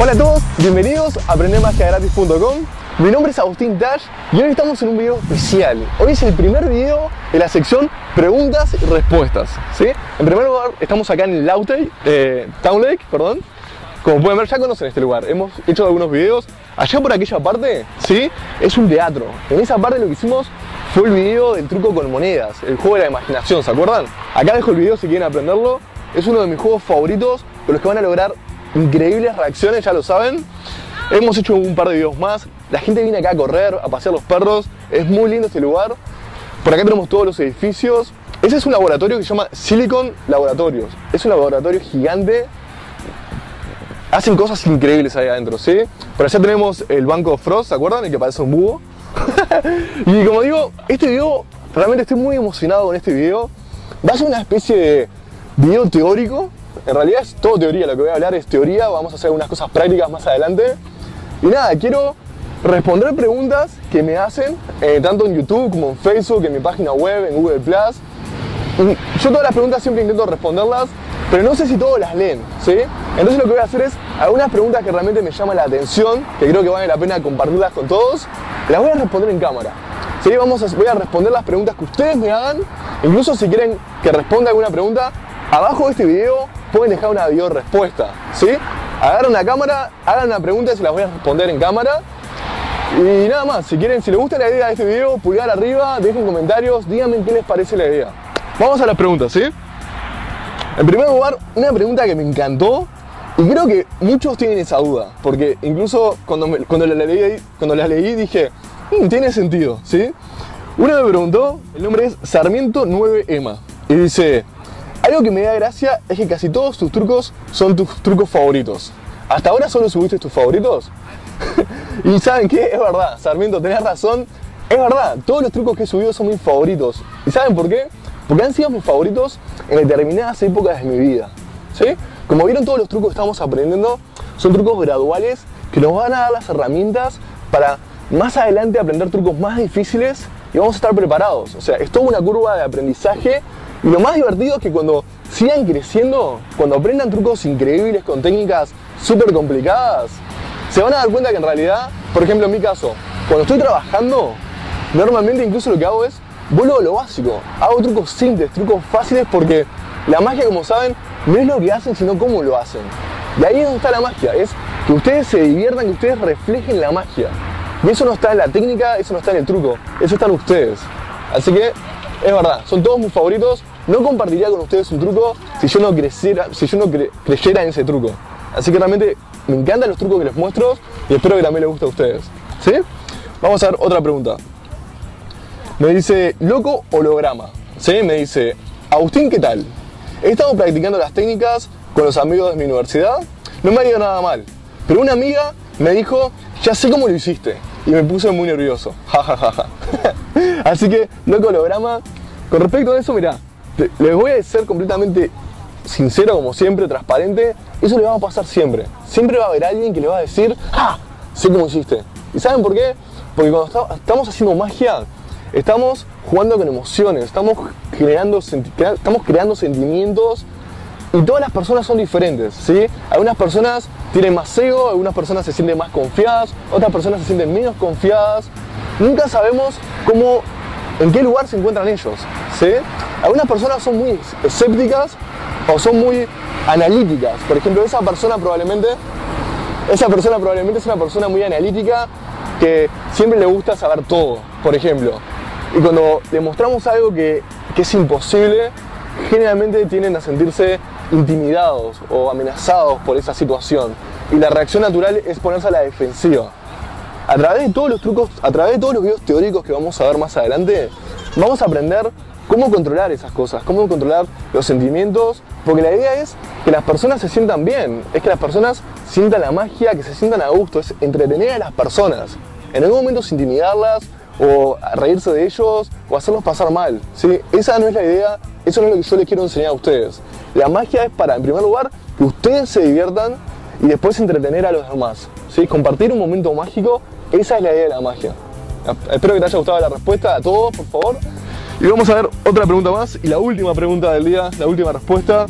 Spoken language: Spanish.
Hola a todos, bienvenidos a aprendermagiagratis.com. Mi nombre es Agustín Tash y hoy estamos en un video especial. Hoy es el primer video de la sección preguntas y respuestas, ¿sí? En primer lugar, estamos acá en Laute, Town Lake, perdón. Como pueden ver, ya conocen este lugar, hemos hecho algunos videos. Allá por aquella parte, ¿sí? Es un teatro. En esa parte lo que hicimos fue el video del truco con monedas, el juego de la imaginación, ¿se acuerdan? Acá dejo el video si quieren aprenderlo. Es uno de mis juegos favoritos, con los que van a lograr increíbles reacciones, ya lo saben. Hemos hecho un par de videos más. La gente viene acá a correr, a pasear los perros. Es muy lindo este lugar. Por acá tenemos todos los edificios. Ese es un laboratorio que se llama Silicon Laboratorios. Es un laboratorio gigante. Hacen cosas increíbles ahí adentro, ¿sí? Por allá tenemos el banco Frost, ¿se acuerdan? El que parece un búho. Y como digo, este video, realmente estoy muy emocionado con este video. Va a ser una especie de video teórico. En realidad es todo teoría, lo que voy a hablar es teoría, vamos a hacer algunas cosas prácticas más adelante. Y nada, quiero responder preguntas que me hacen, tanto en YouTube como en Facebook, en mi página web, en Google+. Yo todas las preguntas siempre intento responderlas, pero no sé si todos las leen, ¿sí? Entonces lo que voy a hacer es algunas preguntas que realmente me llaman la atención, que creo que vale la pena compartirlas con todos, las voy a responder en cámara. ¿Sí? Voy a responder las preguntas que ustedes me hagan, incluso si quieren que responda alguna pregunta, abajo de este video pueden dejar una video respuesta, ¿sí? Agarran la cámara, hagan una pregunta y se las voy a responder en cámara. Y nada más, si quieren, si les gusta la idea de este video, pulgar arriba, dejen comentarios, díganme qué les parece la idea. Vamos a las preguntas, ¿sí? En primer lugar, una pregunta que me encantó y creo que muchos tienen esa duda, porque incluso cuando la leí dije, tiene sentido, ¿sí? Uno me preguntó, el nombre es Sarmiento 9 Ema, y dice: algo que me da gracia es que casi todos tus trucos son tus trucos favoritos. ¿Hasta ahora solo subiste tus favoritos? Y ¿saben qué? Es verdad, Sarmiento, tenés razón. Es verdad, todos los trucos que he subido son mis favoritos. ¿Y saben por qué? Porque han sido mis favoritos en determinadas épocas de mi vida, ¿sí? Como vieron, todos los trucos que estamos aprendiendo son trucos graduales que nos van a dar las herramientas para más adelante aprender trucos más difíciles y vamos a estar preparados. O sea, es toda una curva de aprendizaje. Y lo más divertido es que cuando sigan creciendo, cuando aprendan trucos increíbles con técnicas súper complicadas, se van a dar cuenta que en realidad, por ejemplo en mi caso, cuando estoy trabajando, normalmente incluso lo que hago es vuelvo a lo básico, hago trucos simples, trucos fáciles, porque la magia, como saben, no es lo que hacen, sino cómo lo hacen. Y ahí es donde está la magia, es que ustedes se diviertan, que ustedes reflejen la magia. Y eso no está en la técnica, eso no está en el truco, eso está en ustedes. Así que es verdad, son todos mis favoritos. No compartiría con ustedes un truco si yo no creyera en ese truco. Así que realmente me encantan los trucos que les muestro y espero que también les guste a ustedes, ¿sí? Vamos a ver otra pregunta. Me dice loco holograma, ¿sí? Me dice: Agustín, ¿qué tal? He estado practicando las técnicas con los amigos de mi universidad. No me ha ido nada mal, pero una amiga me dijo: ya sé cómo lo hiciste, y me puse muy nervioso. Ja, ja, ja, ja. Así que, loco holograma, con respecto a eso, mirá, les voy a ser completamente sincero, como siempre, transparente. Eso le va a pasar siempre. Siempre va a haber alguien que le va a decir: ¡ah! Sé cómo hiciste. ¿Y saben por qué? Porque cuando estamos haciendo magia, estamos jugando con emociones, estamos creando sentimientos. Y todas las personas son diferentes, ¿sí? Algunas personas tienen más ego, algunas personas se sienten más confiadas, otras personas se sienten menos confiadas. Nunca sabemos en qué lugar se encuentran ellos, ¿sí? Algunas personas son muy escépticas o son muy analíticas. Por ejemplo, esa persona probablemente es una persona muy analítica que siempre le gusta saber todo, por ejemplo. Y cuando le mostramos algo que es imposible, generalmente tienden a sentirse intimidados o amenazados por esa situación, y la reacción natural es ponerse a la defensiva. A través de todos los trucos, a través de todos los videos teóricos que vamos a ver más adelante, vamos a aprender cómo controlar esas cosas, cómo controlar los sentimientos, porque la idea es que las personas se sientan bien, es que las personas sientan la magia, que se sientan a gusto, es entretener a las personas, en algún momento es intimidarlas o reírse de ellos o hacerlos pasar mal, ¿sí? Esa no es la idea. Eso no es lo que yo les quiero enseñar a ustedes. La magia es para, en primer lugar, que ustedes se diviertan y después entretener a los demás, ¿sí? Compartir un momento mágico, esa es la idea de la magia. Espero que te haya gustado la respuesta a todos, por favor. Y vamos a ver otra pregunta más y la última pregunta del día, la última respuesta.